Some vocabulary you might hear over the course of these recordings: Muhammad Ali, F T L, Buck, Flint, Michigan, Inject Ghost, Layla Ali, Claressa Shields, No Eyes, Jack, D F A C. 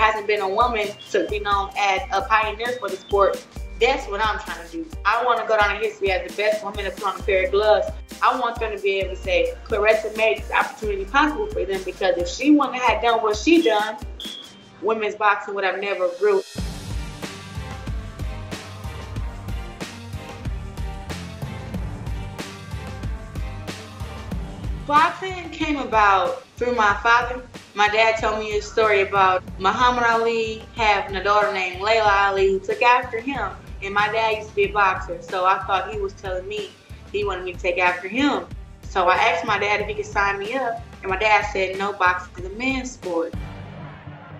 hasn't been a woman to be known as a pioneer for the sport. That's what I'm trying to do. I want to go down in history as the best woman to put on a pair of gloves. I want them to be able to say, Claressa made this opportunity possible for them, because if she wouldn't have done what she done, women's boxing would have never grew. Boxing came about through my father. My dad told me a story about Muhammad Ali having a daughter named Layla Ali who took after him. And my dad used to be a boxer, so I thought he was telling me he wanted me to take after him. So I asked my dad if he could sign me up, and my dad said, no, boxing is a man's sport.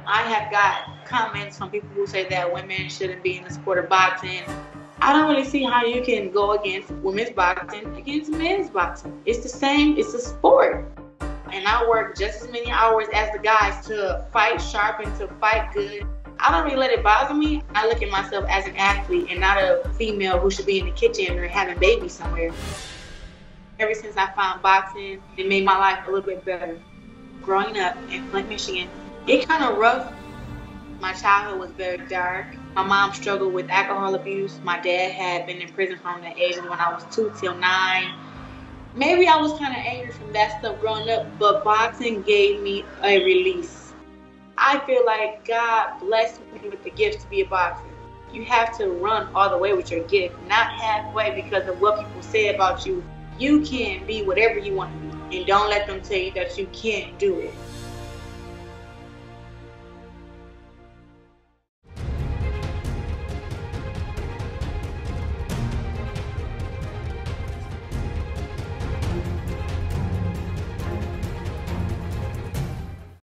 I have got comments from people who say that women shouldn't be in the sport of boxing. I don't really see how you can go against women's boxing against men's boxing. It's the same, it's a sport. And I work just as many hours as the guys to fight sharp and to fight good. I don't really let it bother me. I look at myself as an athlete and not a female who should be in the kitchen or having babies somewhere. Ever since I found boxing, it made my life a little bit better. Growing up in Flint, Michigan, it kind of rough. My childhood was very dark. My mom struggled with alcohol abuse. My dad had been in prison from the age of when I was 2 till 9. Maybe I was kind of angry from that stuff growing up, but boxing gave me a release. I feel like God blessed me with the gift to be a boxer. You have to run all the way with your gift, not halfway because of what people say about you. You can be whatever you want to be, and don't let them tell you that you can't do it.